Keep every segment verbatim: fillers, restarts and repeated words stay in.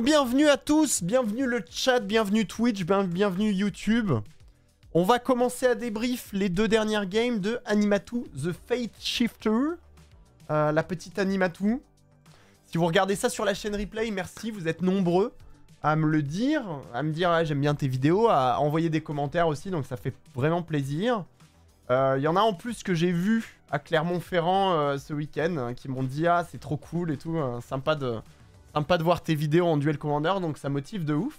Donc bienvenue à tous, bienvenue le chat, bienvenue Twitch, bien, bienvenue YouTube. On va commencer à débrief les deux dernières games de Aminatou The Fate Shifter. Euh, la petite Aminatou. Si vous regardez ça sur la chaîne Replay, merci, vous êtes nombreux à me le dire, à me dire ah, j'aime bien tes vidéos, à envoyer des commentaires aussi, donc ça fait vraiment plaisir. Il euh, y en a en plus que j'ai vu à Clermont-Ferrand euh, ce week-end, euh, qui m'ont dit ah c'est trop cool et tout, euh, sympa, de, sympa de voir tes vidéos en Duel Commander, donc ça motive de ouf.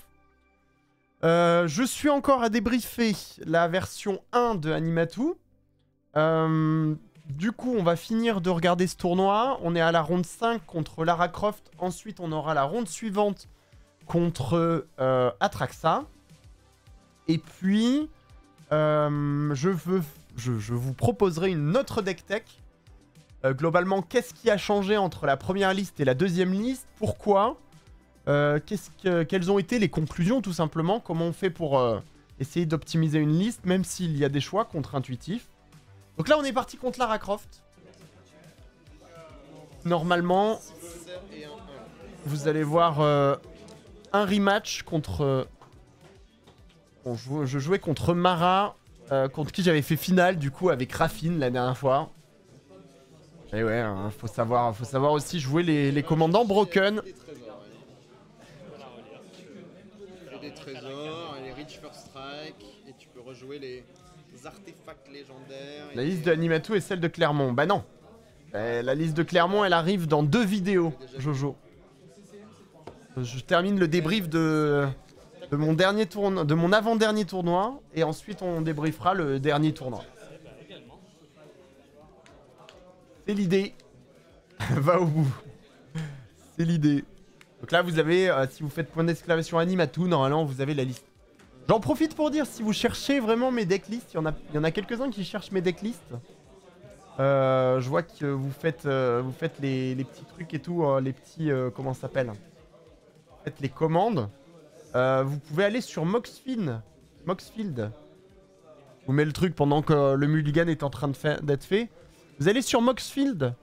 Euh, je suis encore à débriefer la version un de Aminatou. Euh, du coup on va finir de regarder ce tournoi, on est à la ronde cinq contre Lara Croft, ensuite on aura la ronde suivante contre euh, Atraxa. Et puis, euh, je, veux, je, je vous proposerai une autre deck tech. Euh, globalement, qu'est-ce qui a changé entre la première liste et la deuxième liste? Pourquoi? euh, qu'est-ce que, Quelles ont été les conclusions, tout simplement? Comment on fait pour euh, essayer d'optimiser une liste, même s'il y a des choix contre-intuitifs? Donc là, on est parti contre Lara Croft. Normalement, vous allez voir... Euh, un rematch contre... Bon, je, je jouais contre Mara, euh, contre qui j'avais fait finale du coup avec Rafine la dernière fois. Et ouais, hein, faut, savoir, faut savoir aussi jouer les, les commandants broken. Et des trésors, et les Rich First Strike, et tu peux rejouer les artefacts légendaires. La liste de Aminatou et celle de Clermont. Bah non, bah, la liste de Clermont elle arrive dans deux vidéos, Jojo. Je termine le débrief de, de mon dernier tournoi, de mon avant-dernier tournoi, et ensuite on débriefera le dernier tournoi. C'est l'idée. Va au bout. C'est l'idée. Donc là vous avez, euh, si vous faites point d'exclamation Aminatou, normalement vous avez la liste. J'en profite pour dire, si vous cherchez vraiment mes decklists, il y en a, y en a quelques-uns qui cherchent mes decklists. Euh, je vois que vous faites, euh, vous faites les, les petits trucs et tout, euh, les petits, euh, comment ça s'appelle ? Les commandes, euh, vous pouvez aller sur Moxfield. Moxfield. Je vous mets le truc pendant que euh, le mulligan est en train d'être fait. Vous allez sur Moxfield,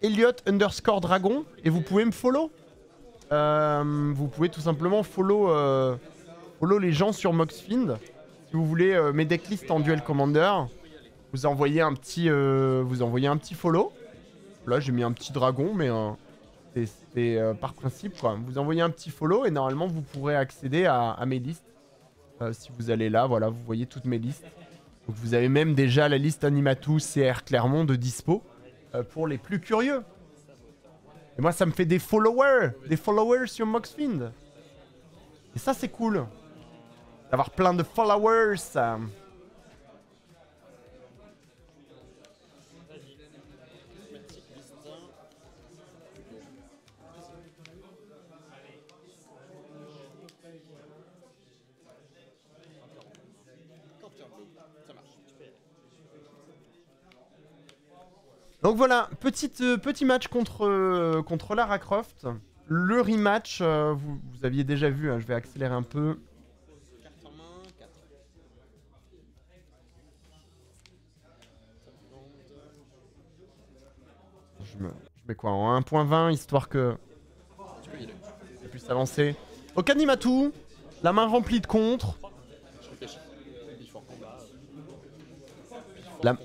Elliot underscore dragon, et vous pouvez me follow. Euh, vous pouvez tout simplement follow, euh, follow les gens sur Moxfield. Si vous voulez euh, mes decklists en Duel Commander, vous envoyez un petit, euh, vous envoyez un petit follow. Là, j'ai mis un petit dragon, mais... Euh, C'est euh, par principe quoi. Vous envoyez un petit follow et normalement vous pourrez accéder à, à mes listes. Euh, si vous allez là, voilà, vous voyez toutes mes listes. Donc vous avez même déjà la liste Aminatou C R Clermont de dispo euh, pour les plus curieux. Et moi ça me fait des followers, des followers sur Moxfield. Et ça c'est cool. D'avoir plein de followers. Euh... Donc voilà, petite, euh, petit match contre, euh, contre Lara Croft. Le rematch, euh, vous, vous aviez déjà vu, hein, je vais accélérer un peu. Je, me, je mets quoi en un point vingt, histoire que... je puisse avancer. Au Aminatou, la main remplie de contre. La...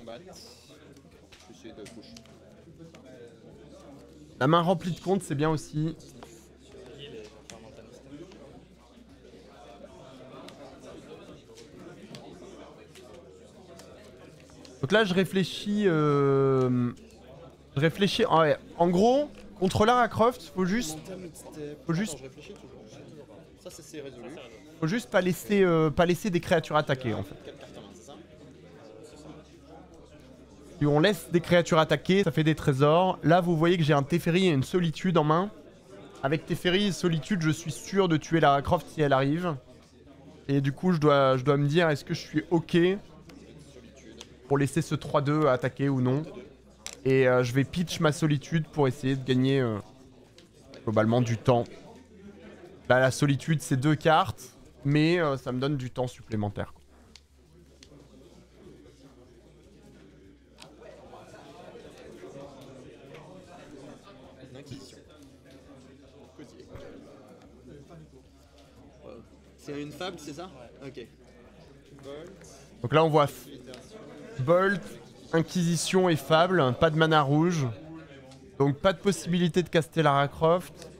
La main remplie de comptes, c'est bien aussi. Donc là, je réfléchis... Euh... Je réfléchis... Ah ouais. En gros, contre Lara Croft, faut juste... Faut juste... Faut juste pas laisser, euh, pas laisser des créatures attaquer, en fait. Si on laisse des créatures attaquer, ça fait des trésors. Là, vous voyez que j'ai un Teferi et une Solitude en main. Avec Teferi et Solitude, je suis sûr de tuer Lara Croft si elle arrive. Et du coup, je dois, je dois me dire, est-ce que je suis OK pour laisser ce trois deux attaquer ou non? Et euh, je vais pitch ma Solitude pour essayer de gagner euh, globalement du temps. Là, la Solitude, c'est deux cartes, mais euh, ça me donne du temps supplémentaire. C'est une fable, c'est ça? Ok. Donc là on voit Bolt, Inquisition et Fable, pas de mana rouge. Donc pas de possibilité de caster Lara Croft.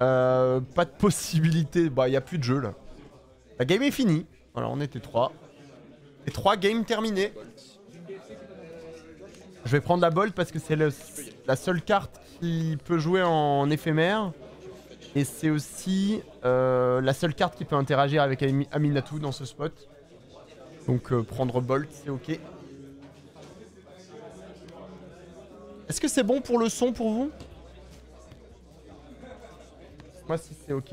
Euh, pas de possibilité, bah y a plus de jeu là. La game est finie, voilà on était trois. Et trois games terminées. Je vais prendre la Bolt parce que c'est la seule carte qui peut jouer en éphémère. Et c'est aussi euh, la seule carte qui peut interagir avec Am Aminatou dans ce spot. Donc euh, prendre Bolt, c'est ok. Est-ce que c'est bon pour le son pour vous? Moi si c'est ok.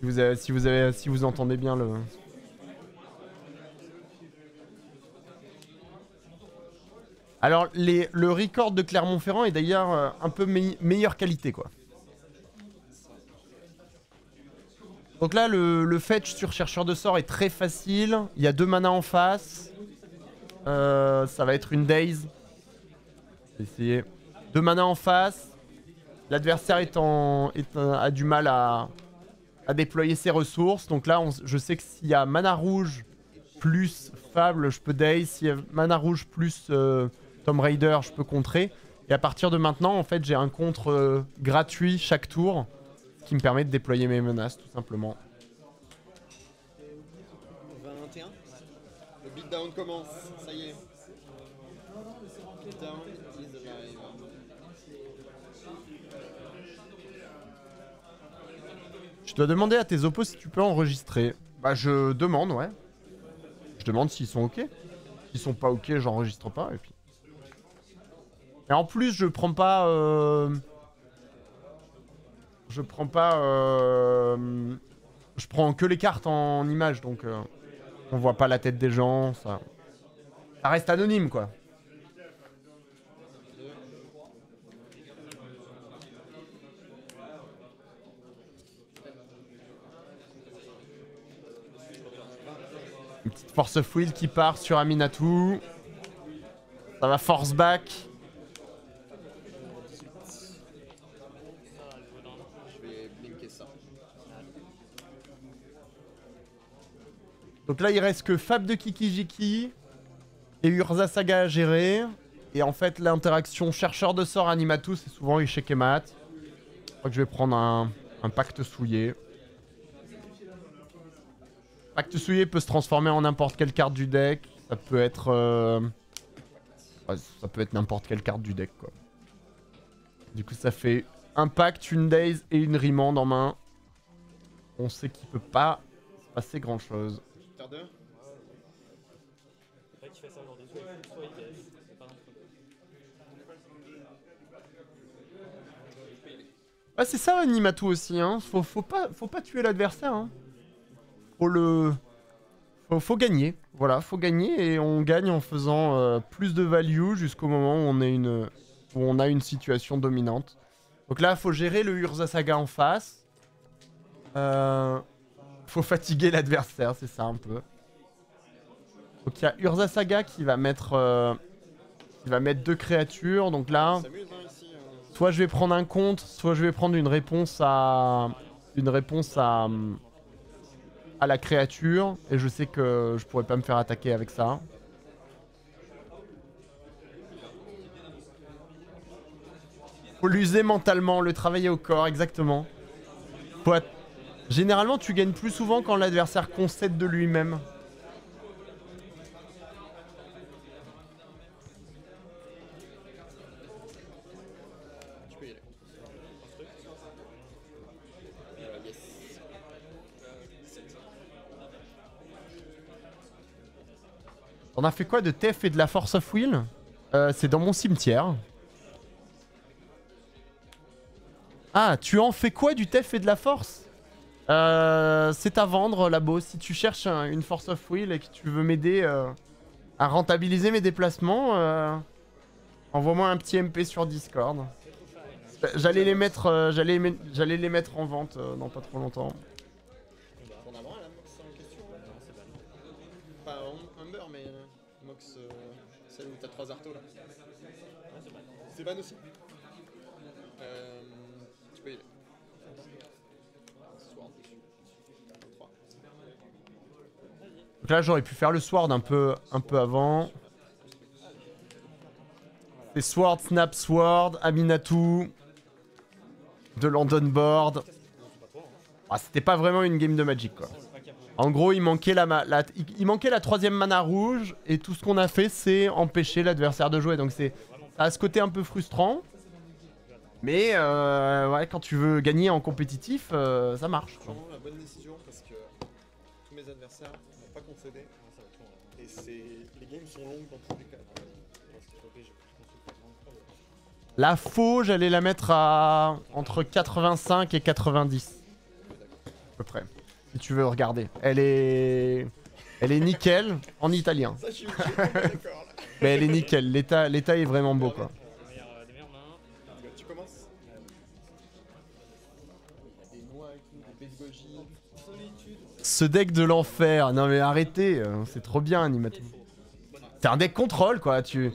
Si vous, avez, si, vous avez, si vous entendez bien le... Alors les, le record de Clermont-Ferrand est d'ailleurs euh, un peu me meilleure qualité quoi. Donc là le, le fetch sur chercheur de sort est très facile, il y a deux manas en face. Euh, ça va être une daze. Je vais essayer. Deux manas en face. L'adversaire est en, est en, a du mal à, à déployer ses ressources. Donc là on, je sais que s'il y a mana rouge plus fable, je peux daze. S'il y a mana rouge plus... Euh, Tomb Raider, je peux contrer. Et à partir de maintenant, en fait, j'ai un contre euh, gratuit chaque tour qui me permet de déployer mes menaces, tout simplement. vingt et un. Le beatdown commence, ça y est. Beatdown is alive. Je dois demander à tes oppos si tu peux enregistrer. Bah, je demande, ouais. Je demande s'ils sont ok. S'ils sont pas ok, j'enregistre pas, et puis... Et en plus, je prends pas... Euh... Je prends pas... Euh... Je prends que les cartes en images, donc... Euh... On voit pas la tête des gens, ça... Ça reste anonyme, quoi. Une petite Force of Will qui part sur Aminatou. Ça va force back. Donc là il reste que Fab de Kikijiki et Urza Saga à gérer. Et en fait l'interaction chercheur de sort Animatou c'est souvent échec et mat. Je crois que je vais prendre un, un pacte souillé. Pacte souillé peut se transformer en n'importe quelle carte du deck. Ça peut être... Euh... Ouais, ça peut être n'importe quelle carte du deck quoi. Du coup ça fait un pacte, une daze et une remand en main. On sait qu'il peut pas se passer grand chose. Ah c'est ça Animatou aussi hein, faut, faut, pas, faut pas tuer l'adversaire hein. Faut le... Faut, faut gagner, voilà, faut gagner et on gagne en faisant euh, plus de value jusqu'au moment où on, est une, où on a une situation dominante. Donc là faut gérer le Urza Saga en face. Euh... Faut fatiguer l'adversaire, c'est ça un peu. Donc il y a Urza Saga qui va mettre euh, qui va mettre deux créatures. Donc là, soit je vais prendre un contre, soit je vais prendre une réponse à une réponse à à la créature. Et je sais que je pourrais pas me faire attaquer avec ça. Faut l'user mentalement, le travailler au corps, exactement. Faut Généralement, tu gagnes plus souvent quand l'adversaire concède de lui-même. On a fait quoi de Tef et de la Force of Will? euh, C'est dans mon cimetière. Ah, tu en fais quoi du Tef et de la Force? Euh, c'est à vendre, Labo. Si tu cherches un, une Force of Will et que tu veux m'aider euh, à rentabiliser mes déplacements, euh, envoie-moi un petit M P sur Discord. J'allais les mettre, euh, j'allais, j'allais les mettre en vente euh, dans pas trop longtemps. Celle où t'as trois artos là. C'est ban aussi. Euh, tu peux y aller. Donc là j'aurais pu faire le Sword un peu, un peu avant. C'est Sword, Snap, Sword, Aminatou, de London Board. Ah, c'était pas vraiment une game de Magic quoi. En gros il manquait la, la, il manquait la troisième mana rouge et tout ce qu'on a fait c'est empêcher l'adversaire de jouer. Donc c'est à ce côté un peu frustrant. Mais euh, ouais, quand tu veux gagner en compétitif, euh, ça marche. C'est vraiment la bonne décision parce que tous mes adversaires n'ont pas concédé. Et les games sont longues dans tous les cas. La faux, j'allais la mettre à entre quatre-vingt-cinq et quatre-vingt-dix. À peu près. Si tu veux regarder. Elle est, elle est nickel en italien. Ça, je suis d'accord. Mais elle est nickel. L'état est vraiment beau quoi. Ce deck de l'enfer, non mais arrêtez, c'est trop bien Aminatou. C'est un deck contrôle quoi, tu...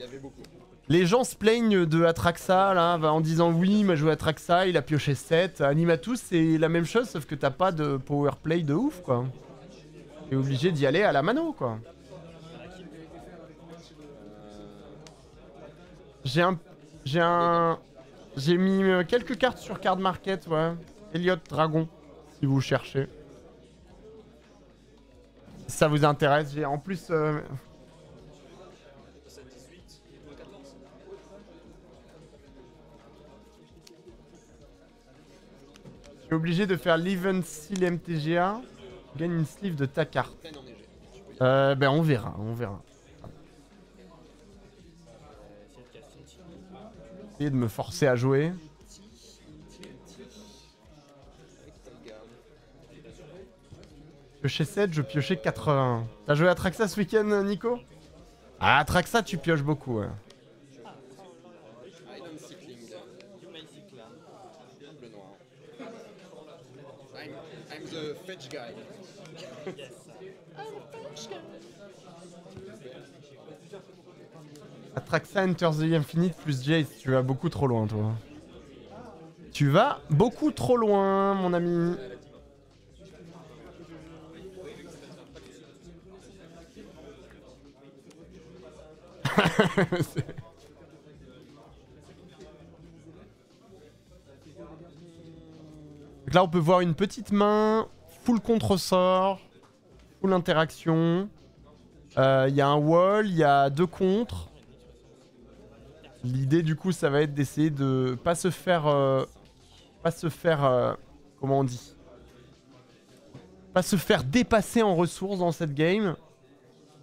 Les gens se plaignent de Atraxa là, en disant oui il m'a joué Atraxa, il a pioché sept. Aminatou c'est la même chose sauf que t'as pas de power play de ouf quoi. T'es obligé d'y aller à la mano quoi. J'ai un... J'ai un... J'ai mis quelques cartes sur Card Market, ouais. Elliot Dragon, si vous cherchez. Si ça vous intéresse, j'ai en plus... Euh... Je suis obligé de faire l'Event Seal M T G A. Gagne une sleeve de ta carte. Euh, ben on verra, on verra. Essayer de me forcer à jouer. Piocher sept, je piochais quatre-vingts. T'as joué à Atraxa ce week-end, Nico? Ah, Atraxa, tu pioches beaucoup. Ouais. Atraxa enters the infinite plus Jace. Tu vas beaucoup trop loin, toi. Tu vas beaucoup trop loin, mon ami. Donc là on peut voir une petite main, full contre-sort, full interaction. Il euh, y a un wall, il y a deux contres. L'idée du coup ça va être d'essayer de pas se faire... Euh, pas se faire... Euh, comment on dit? Pas se faire dépasser en ressources dans cette game.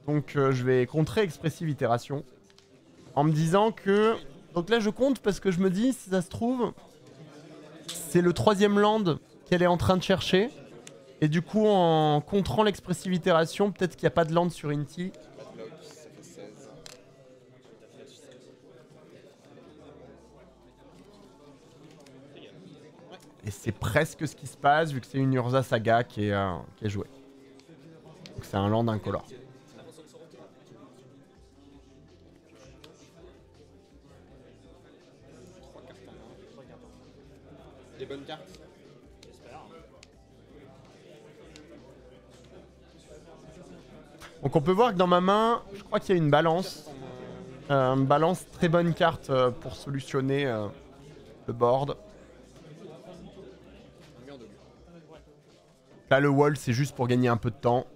Donc euh, je vais contrer Expressive Itération en me disant que... Donc là je compte parce que je me dis, si ça se trouve, c'est le troisième land qu'elle est en train de chercher. Et du coup en contrant l'Expressive Itération, peut-être qu'il n'y a pas de land sur Inti. Et c'est presque ce qui se passe vu que c'est une Urza Saga qui est, euh, qui est jouée. Donc c'est un land incolore. Des bonnes cartes. Donc on peut voir que dans ma main, je crois qu'il y a une balance. Euh, une balance, très bonne carte euh, pour solutionner euh, le board. Là le wall c'est juste pour gagner un peu de temps.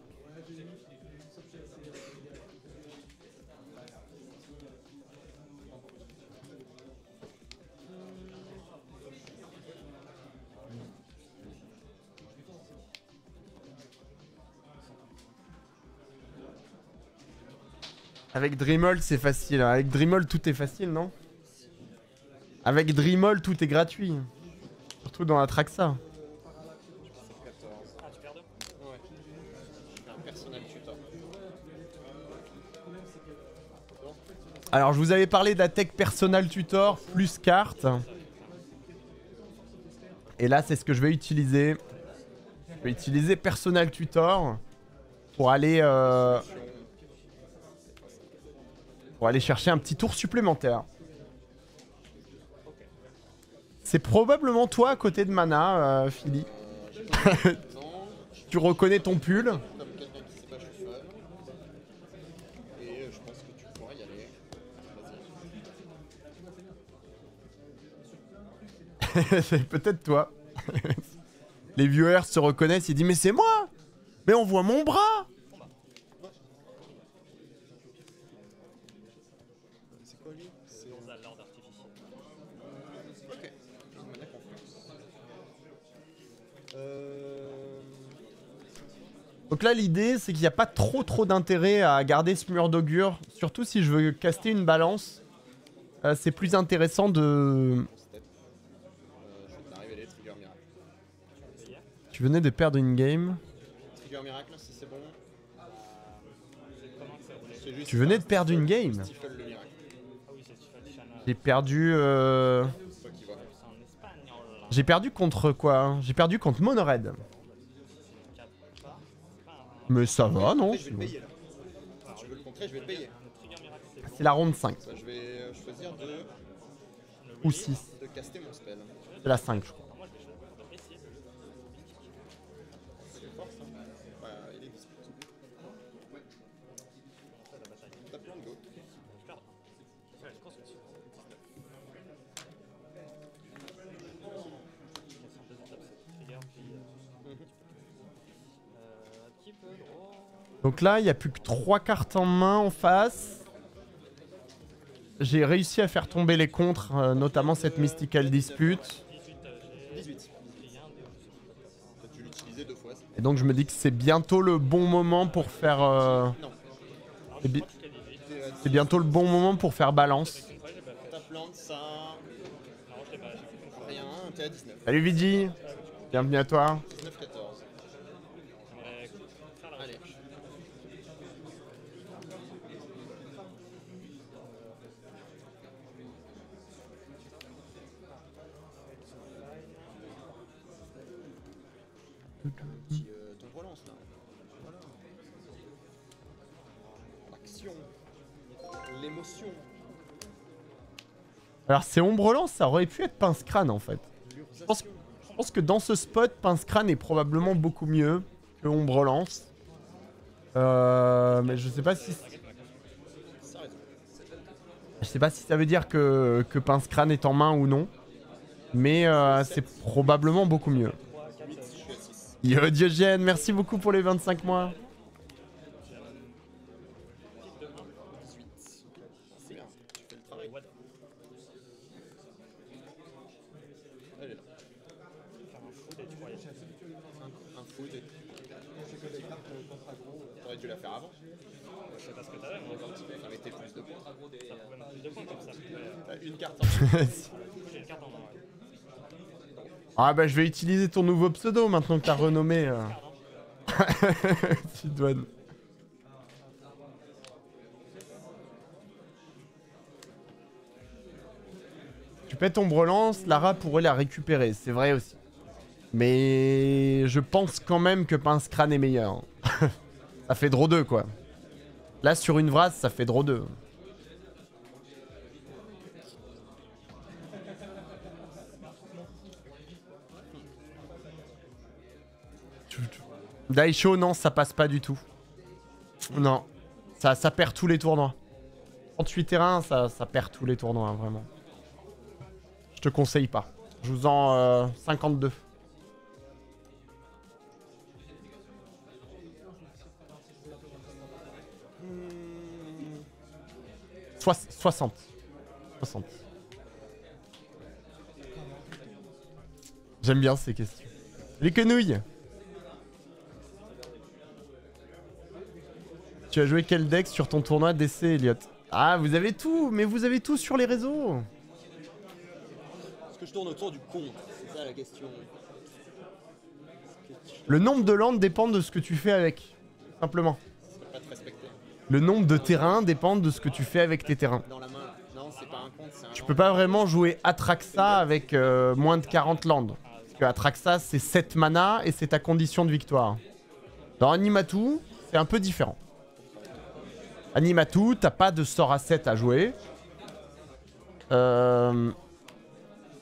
Avec Dremault, c'est facile. Avec Dremault, tout est facile, non? Avec Dremault, tout est gratuit. Surtout dans Atraxa. Ah, tu perds deux? Ouais. Un Personal Tutor. Alors, je vous avais parlé de la tech Personal Tutor plus carte. Et là, c'est ce que je vais utiliser. Je vais utiliser Personal Tutor pour aller... Euh, pour aller chercher un petit tour supplémentaire. C'est probablement toi à côté de Mana, euh, Philly. Tu reconnais ton pull. C'est peut-être toi. Les viewers se reconnaissent, ils disent mais c'est moi. Mais on voit mon bras. Donc là l'idée c'est qu'il n'y a pas trop trop d'intérêt à garder ce mur d'augure. Surtout si je veux caster une balance, euh, c'est plus intéressant de... Tu venais de perdre une game. Trigger miracle, si c'est bon. Euh... Tu venais de perdre une game. J'ai perdu... Euh... J'ai perdu contre quoi hein? J'ai perdu contre Monored. Mais ça va, non? C'est la ronde cinq. Ou six. C'est la cinq, je crois. Donc là, il n'y a plus que trois cartes en main en face. J'ai réussi à faire tomber les contres, euh, notamment cette Mystical Dispute. Et donc je me dis que c'est bientôt le bon moment pour faire... Euh... C'est bi... bientôt le bon moment pour faire balance. Salut Vigi, bienvenue à toi. Alors c'est Ombre-Lance, ça aurait pu être Pince-Crane en fait. Je pense, je pense que dans ce spot, Pince-Crane est probablement beaucoup mieux que Ombre-Lance. Euh, mais je sais pas si... Je sais pas si ça veut dire que, que Pince-Crane est en main ou non. Mais euh, c'est probablement beaucoup mieux. Yo Diogène, merci beaucoup pour les vingt-cinq mois. Ah bah je vais utiliser ton nouveau pseudo maintenant que t'as renommé. Euh... Sidouane. Tu pètes Ombre-Lance, Lara pourrait la récupérer, c'est vrai aussi. Mais je pense quand même que Pince-Crane est meilleur. Ça fait draw deux quoi. Là sur une vrasse ça fait draw deux. Daisho, non, ça passe pas du tout. Non, ça, ça perd tous les tournois. trente-huit terrains, ça, ça perd tous les tournois, hein, vraiment. Je te conseille pas. Je vous en euh, cinquante-deux. Sois soixante. soixante. J'aime bien ces questions. Les quenouilles. Tu as joué quel deck sur ton tournoi D C, Elliot? Ah, vous avez tout, mais vous avez tout sur les réseaux. Est-ce que je tourne autour du compte? C'est ça la question. Le nombre de landes dépend de ce que tu fais avec, simplement. Pas te respecter. Le nombre de terrains dépend de ce que tu fais avec tes terrains. Dans la main. Non, c'est pas un compte, c'est un tu peux pas vraiment jouer Atraxa avec euh, moins de quarante landes. Parce que Atraxa, c'est sept mana et c'est ta condition de victoire. Dans Aminatou, c'est un peu différent. Animatou, t'as pas de sort à sept à jouer. Euh...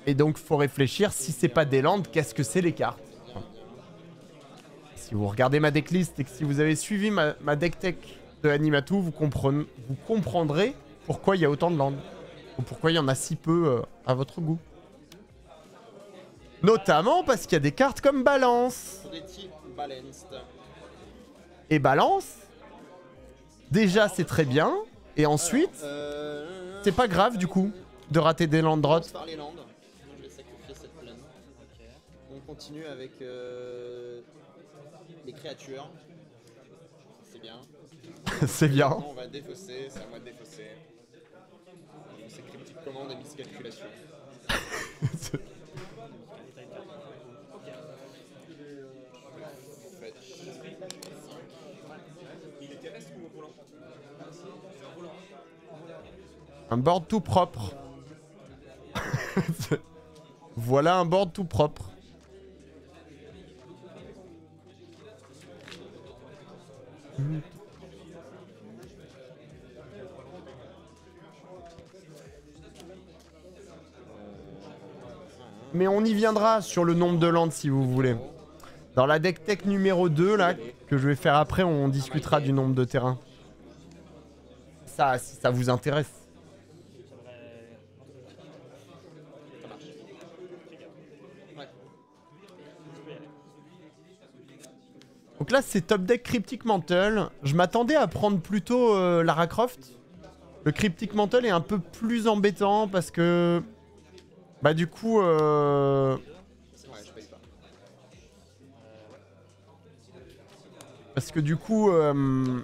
Et donc faut réfléchir, si c'est pas des landes, qu'est-ce que c'est les cartes? Si vous regardez ma decklist et que si vous avez suivi ma, ma deck tech de Animatou, vous, comprenez, vous comprendrez pourquoi il y a autant de landes. Ou pourquoi il y en a si peu euh, à votre goût. Notamment parce qu'il y a des cartes comme Balance. Et Balance, déjà c'est très bien. Et ensuite, euh, c'est pas grave du coup de rater des landes drotes. On continue avec euh, les créatures. C'est bien. C'est bien. Maintenant, on va défausser, c'est à moi de défausser. C'est Cryptic Command et Miscalculation. Un board tout propre. Voilà un board tout propre. Mmh. Mais on y viendra sur le nombre de landes si vous voulez. Dans la deck tech numéro deux là, que je vais faire après, on discutera du nombre de terrains. Ça, si ça vous intéresse. Donc là c'est top deck Cryptic Mantle. Je m'attendais à prendre plutôt euh, Lara Croft. Le Cryptic Mantle est un peu plus embêtant parce que... Bah du coup euh... ouais, je paye pas. Parce que du coup euh...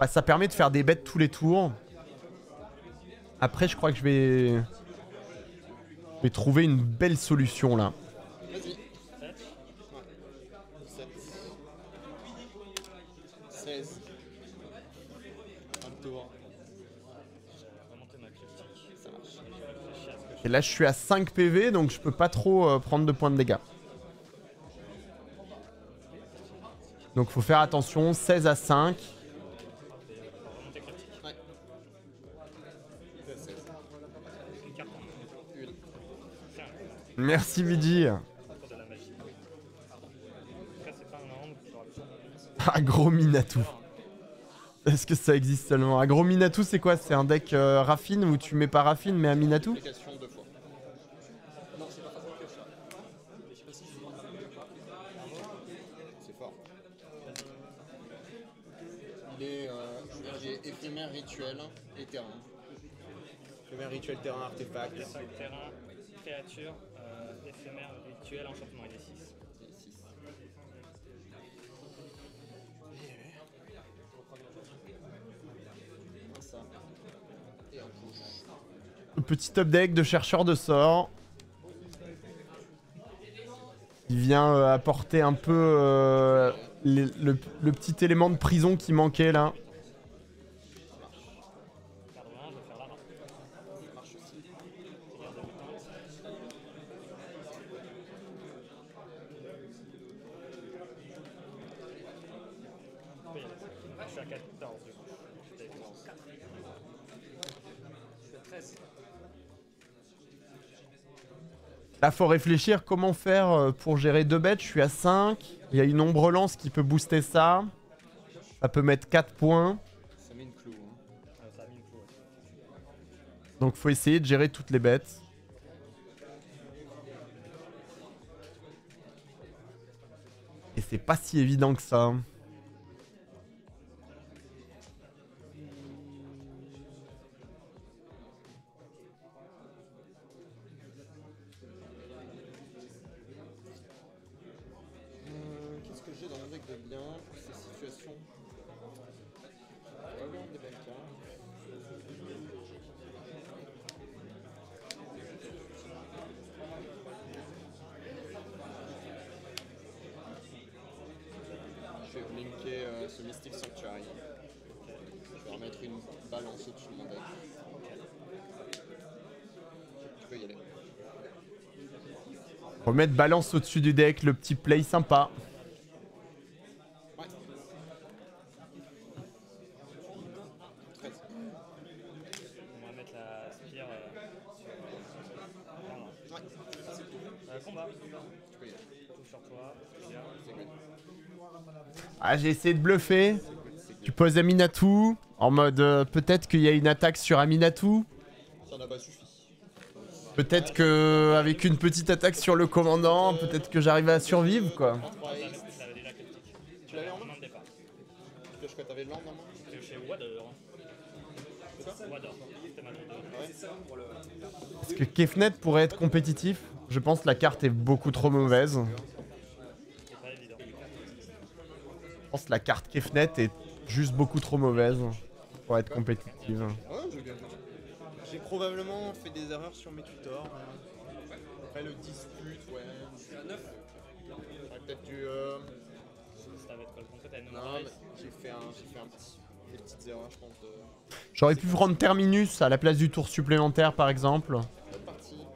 bah, ça permet de faire des bêtes tous les tours. Après je crois que je vais, je vais trouver une belle solution là. Et là je suis à cinq P V donc je peux pas trop euh, prendre de points de dégâts. Donc faut faire attention, seize à cinq. Ouais. Merci Midi. Agro Minatou. Est-ce que ça existe seulement? Agro Minatou c'est quoi? C'est un deck euh, Rafine où tu mets pas Rafine mais Aminatou? Éphémère rituel et terrain. Éphémère rituel, terrain, artefact. Terrain, créature, euh, éphémère rituel, enchantement, il est six. Le petit top deck de chercheur de sorts. Il vient euh, apporter un peu euh, les, le, le petit élément de prison qui manquait là. Là, faut réfléchir comment faire pour gérer deux bêtes. Je suis à cinq. Il y a une ombre-lance qui peut booster ça. Ça peut mettre quatre points. Ça met une clou, hein. Donc, faut essayer de gérer toutes les bêtes. Et c'est pas si évident que ça. Remettre balance au-dessus du deck, le petit play sympa. Ouais. combat. Ah, j'ai essayé de bluffer. Tu poses Aminatou en mode euh, peut-être qu'il y a une attaque sur Aminatou. Ça n'a pas suffi. Peut-être que avec une petite attaque sur le commandant, peut-être que j'arrive à survivre quoi. Tu l'avais en main ? T'avais le land en main ? J'étais chez Wador. Wador. Est-ce que Kefnet pourrait être compétitif ? Je pense que la carte est beaucoup trop mauvaise. Je pense que la carte Kefnet est juste beaucoup trop mauvaise pour être compétitive. J'ai probablement fait des erreurs sur mes tutors. Après le dispute, ouais. J'aurais peut-être dû... Euh... Non, j'ai fait, un, fait un petit, des petites erreurs, je pense. De... J'aurais pu prendre Terminus à la place du tour supplémentaire, par exemple.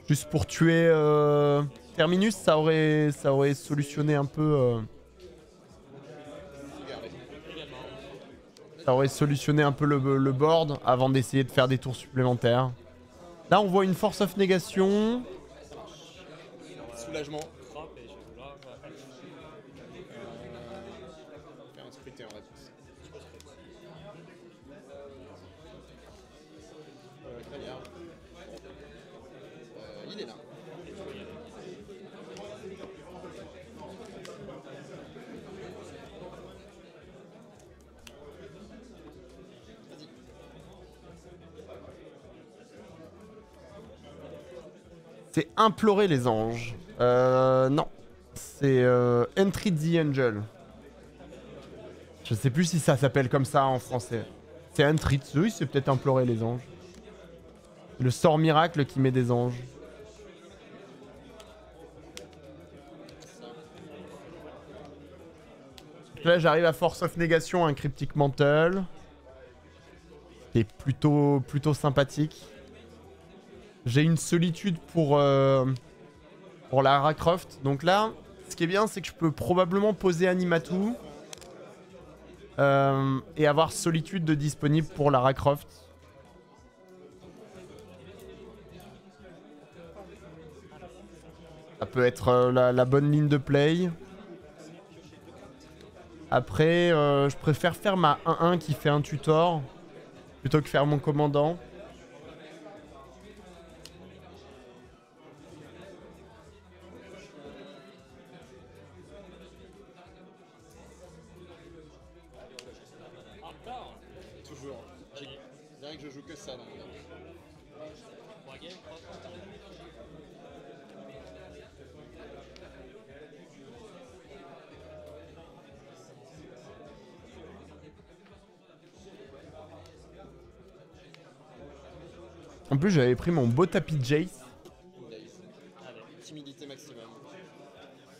Juste pour tuer euh... Terminus, ça aurait, ça aurait solutionné un peu... Euh... Ça aurait solutionné un peu le, le board avant d'essayer de faire des tours supplémentaires. Là, on voit une force of négation. Soulagement. C'est Implorer les anges. Euh, non. C'est euh, Entry the Angel. Je sais plus si ça s'appelle comme ça en français. C'est Entry the... Oui, c'est peut-être Implorer les anges. Le sort miracle qui met des anges. Donc là, j'arrive à Force of Négation, un Cryptic Mantle. C'est plutôt, plutôt sympathique. J'ai une solitude pour, euh, pour Lara Croft. Donc là, ce qui est bien, c'est que je peux probablement poser Animatou. Euh, et avoir solitude de disponible pour Lara Croft. Ça peut être euh, la, la bonne ligne de play. Après, euh, je préfère faire ma un un qui fait un tutor. Plutôt que faire mon commandant. En plus, j'avais pris mon beau tapis Jace.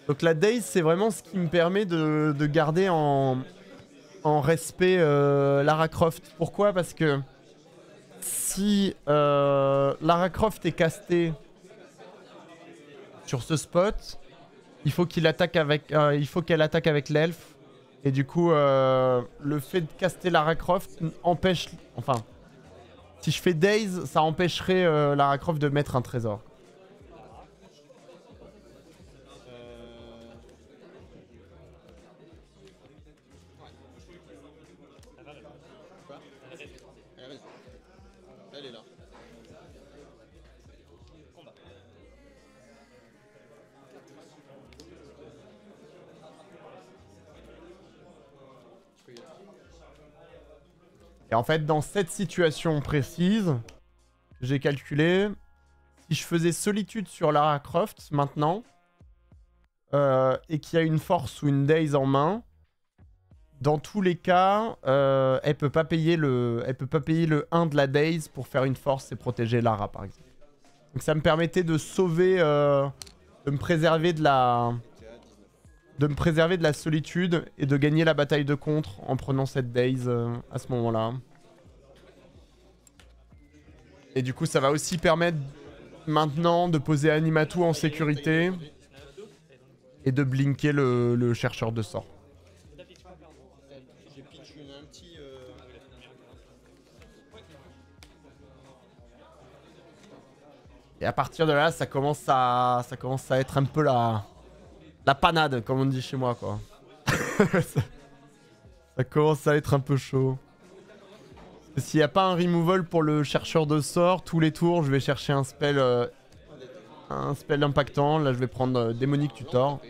Donc la Daze, c'est vraiment ce qui me permet de, de garder en, en respect euh, Lara Croft. Pourquoi? Parce que si euh, Lara Croft est castée sur ce spot, il faut qu'il attaque avec, euh, il faut qu'elle attaque avec l'elfe. Et du coup, euh, le fait de caster Lara Croft empêche... Enfin... Si je fais Daze, ça empêcherait euh, Lara Croft de mettre un trésor. Et en fait, dans cette situation précise, j'ai calculé, si je faisais solitude sur Lara Croft maintenant, euh, et qu'il y a une force ou une daze en main, dans tous les cas, euh, elle peut pas payer le, elle peut pas payer le un de la daze pour faire une force et protéger Lara, par exemple. Donc ça me permettait de sauver, euh, de me préserver de la, de me préserver de la solitude et de gagner la bataille de contre en prenant cette daze euh, à ce moment-là. Et du coup, ça va aussi permettre maintenant de poser Animatou en sécurité et de blinker le, le chercheur de sort. Et à partir de là, ça commence à, ça commence à être un peu la, la panade, comme on dit chez moi, quoi. ça, ça commence à être un peu chaud. S'il n'y a pas un removal pour le chercheur de sort, tous les tours, je vais chercher un spell, euh, un spell impactant. Là, je vais prendre euh, Démonique Tutor.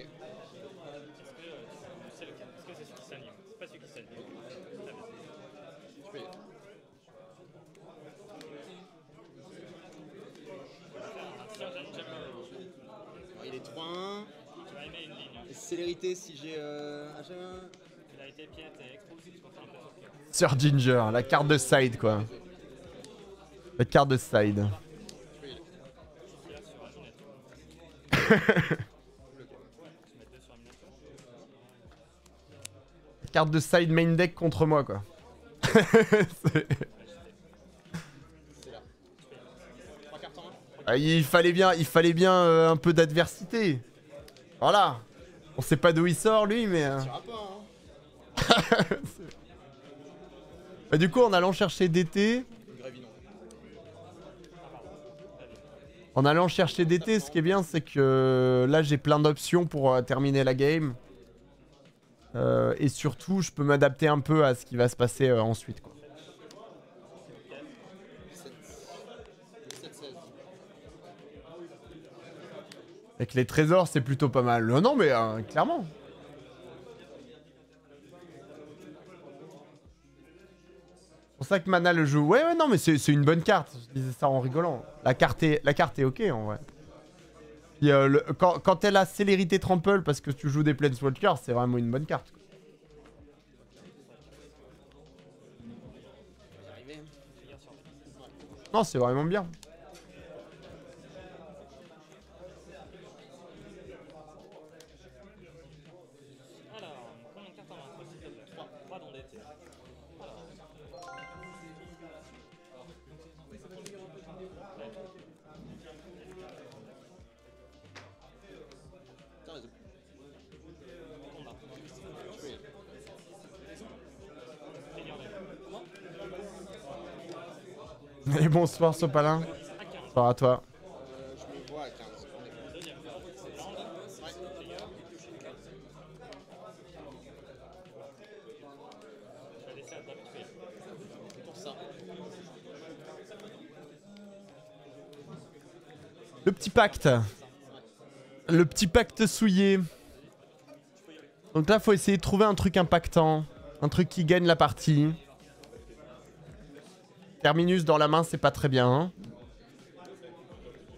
Célérité si j'ai euh... Sir Ginger, la carte de side quoi. La carte de side. La carte de side main deck contre moi quoi. Ah, il fallait bien, il fallait bien euh, un peu d'adversité. Voilà. On sait pas d'où il sort lui mais... Euh... Pas, hein. Bah, du coup en allant chercher D T... En allant chercher D T, ce qui est bien c'est que là j'ai plein d'options pour euh, terminer la game. Euh, et surtout je peux m'adapter un peu à ce qui va se passer euh, ensuite quoi. Avec les trésors, c'est plutôt pas mal. Non, mais euh, clairement. C'est pour ça que Mana le joue. Ouais, ouais, non, mais c'est une bonne carte. Je disais ça en rigolant. La carte est, la carte est ok, en vrai. Puis, euh, le, quand, quand elle a célérité trample parce que tu joues des Planeswalkers, c'est vraiment une bonne carte. Non, c'est vraiment bien. Et bonsoir Sopalin. Bonsoir à toi. Le petit pacte. Le petit pacte souillé. Donc là, faut essayer de trouver un truc impactant. Un truc qui gagne la partie. Terminus dans la main, c'est pas très bien. Hein.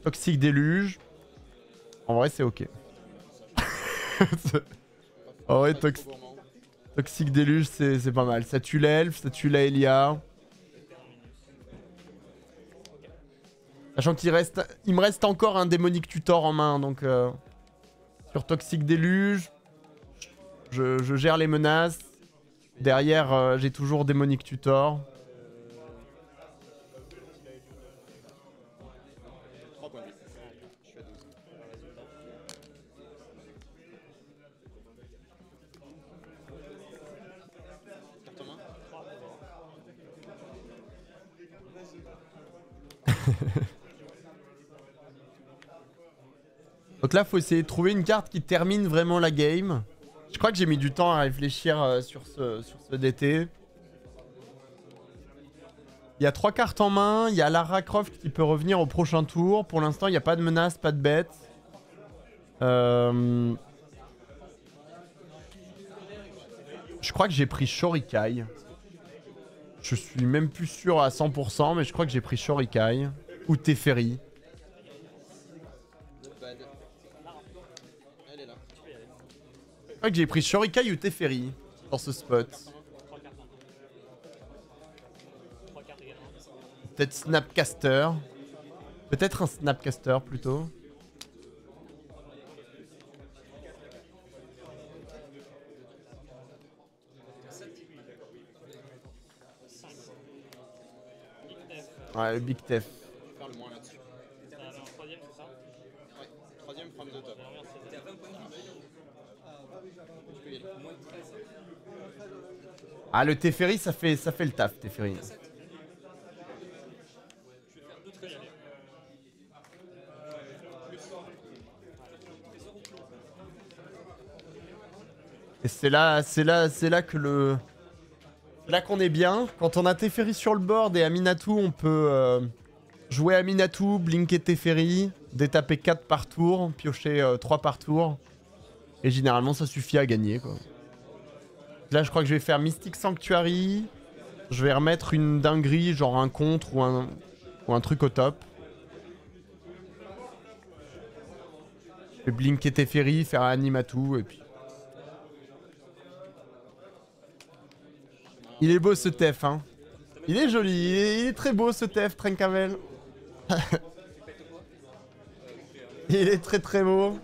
Toxique déluge. En vrai, c'est ok. En vrai, tox... toxique déluge, c'est pas mal. Ça tue l'elfe, ça tue la Elia. Sachant qu'il reste... Il me reste encore un démonique tutor en main. Donc, euh... sur toxique déluge, je, je gère les menaces. Derrière, euh, j'ai toujours démonique tutor. Donc là, faut essayer de trouver une carte qui termine vraiment la game. Je crois que j'ai mis du temps à réfléchir euh, sur, ce, sur ce D T. Il y a trois cartes en main. Il y a Lara Croft qui peut revenir au prochain tour. Pour l'instant, il n'y a pas de menace, pas de bête. Euh... Je crois que j'ai pris Shorikai. Je suis même plus sûr à cent pour cent, mais je crois que j'ai pris Shorikai ou Teferi. Je crois que j'ai pris Shorikai ou Teferi dans ce spot. Peut-être Snapcaster. Peut-être un Snapcaster plutôt. Ouais, le Big Tef. Ah, le Teferi, ça fait, ça fait le taf, Teferi. Et c'est là, c'est là, c'est là que le... Là qu'on est bien. Quand on a Teferi sur le board et Aminatou, on peut euh, jouer Aminatou, blinker Teferi, détaper quatre par tour, piocher euh, trois par tour. Et généralement, ça suffit à gagner, quoi. Là, je crois que je vais faire Mystic Sanctuary. Je vais remettre une dinguerie, genre un contre ou un, ou un truc au top. Je vais blinker Teferi, faire un Animatou et puis... Il est beau ce Tef, hein. Il est joli, il est, il est très beau ce Tef, Trenkavel. Il est très très beau.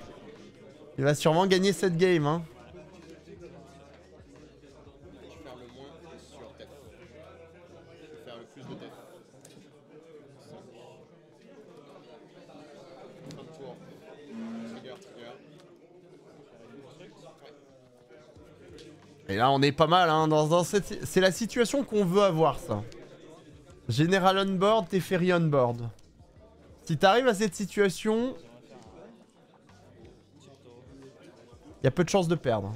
Il va sûrement gagner cette game, hein. Et là on est pas mal, hein, dans, dans cette... c'est la situation qu'on veut avoir, ça. Général on board, Teferi on board. Si t'arrives à cette situation, il y a peu de chances de perdre.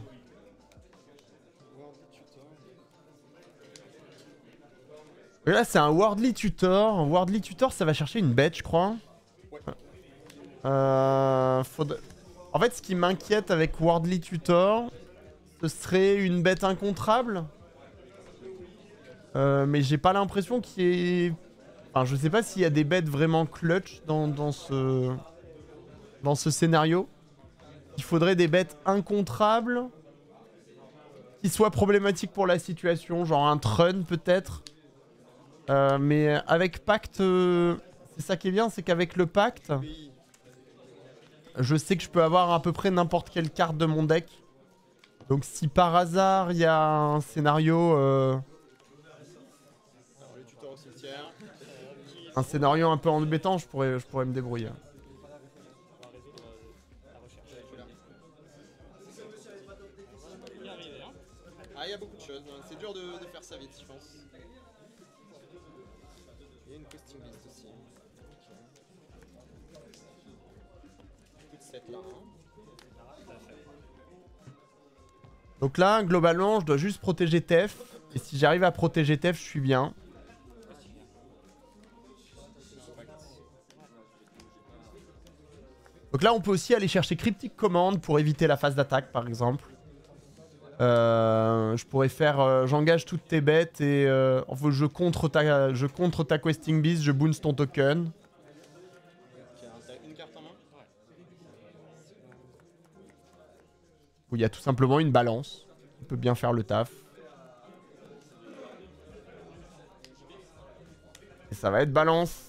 Et là c'est un Worldly Tutor. Worldly Tutor, ça va chercher une bête, je crois. Euh, faudrait... En fait, ce qui m'inquiète avec Worldly Tutor, ce serait une bête incontrable. Euh, mais j'ai pas l'impression qu'il y ait... Enfin, je sais pas s'il y a des bêtes vraiment clutch dans, dans ce... Dans ce scénario. Il faudrait des bêtes incontrables qui soient problématiques pour la situation. Genre un Trun, peut-être. Euh, mais avec Pacte... C'est ça qui est bien, c'est qu'avec le Pacte... Je sais que je peux avoir à peu près n'importe quelle carte de mon deck. Donc si par hasard il y a un scénario, euh, un scénario un peu embêtant, je pourrais, je pourrais me débrouiller. Ah, il y a beaucoup de choses, c'est dur de, de faire ça vite, je pense. Il y a une casting list aussi. Toute cette là. Hein. Donc là, globalement, je dois juste protéger Tef. Et si j'arrive à protéger Tef, je suis bien. Donc là, on peut aussi aller chercher Cryptic Command pour éviter la phase d'attaque, par exemple. Euh, je pourrais faire... Euh, j'engage toutes tes bêtes et... Euh, enfin, je contre ta, je contre ta Questing Beast, je bounce ton token. Où il y a tout simplement une balance. On peut bien faire le taf. Et ça va être balance.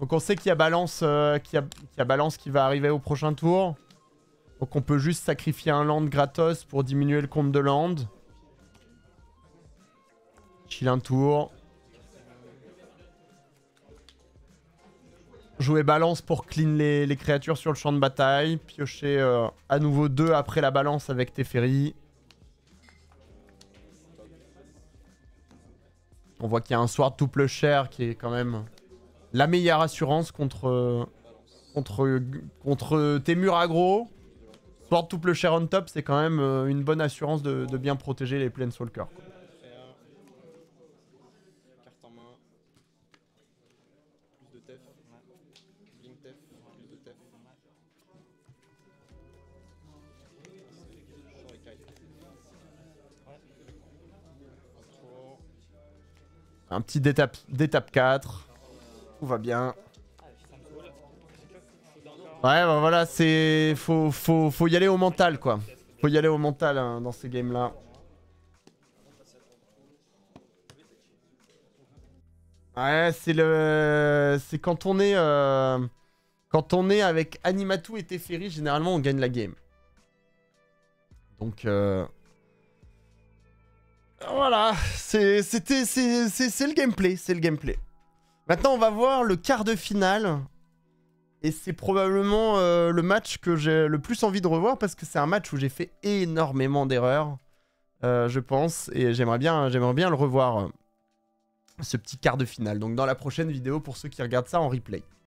Donc on sait qu'il y a balance, euh, qu'il y a, qu'il y a balance qui va arriver au prochain tour. Donc on peut juste sacrifier un land gratos pour diminuer le compte de land. Chill un tour. Jouer balance pour clean les, les créatures sur le champ de bataille. Piocher euh, à nouveau deux après la balance avec Teferi. On voit qu'il y a un Sword to Plowshare qui est quand même... La meilleure assurance contre, contre, contre tes murs aggro. Sword to Plowshare on top, c'est quand même une bonne assurance de, de bien protéger les Planeswalkers. Un petit d'étape quatre. Tout va bien. Ouais, bah voilà, c'est... Faut, faut, faut y aller au mental, quoi. Faut y aller au mental, hein, dans ces games-là. Ouais, c'est le... C'est quand on est... Euh... Quand on est avec Animatou et Teferi, généralement, on gagne la game. Donc... Euh... Voilà, c'est... C'était... C'est le gameplay, c'est le gameplay. Maintenant, on va voir le quart de finale Et c'est probablement euh, le match que j'ai le plus envie de revoir parce que c'est un match où j'ai fait énormément d'erreurs, euh, je pense. Et j'aimerais bien, j'aimerais bien le revoir, euh, ce petit quart de finale. Donc dans la prochaine vidéo pour ceux qui regardent ça en replay.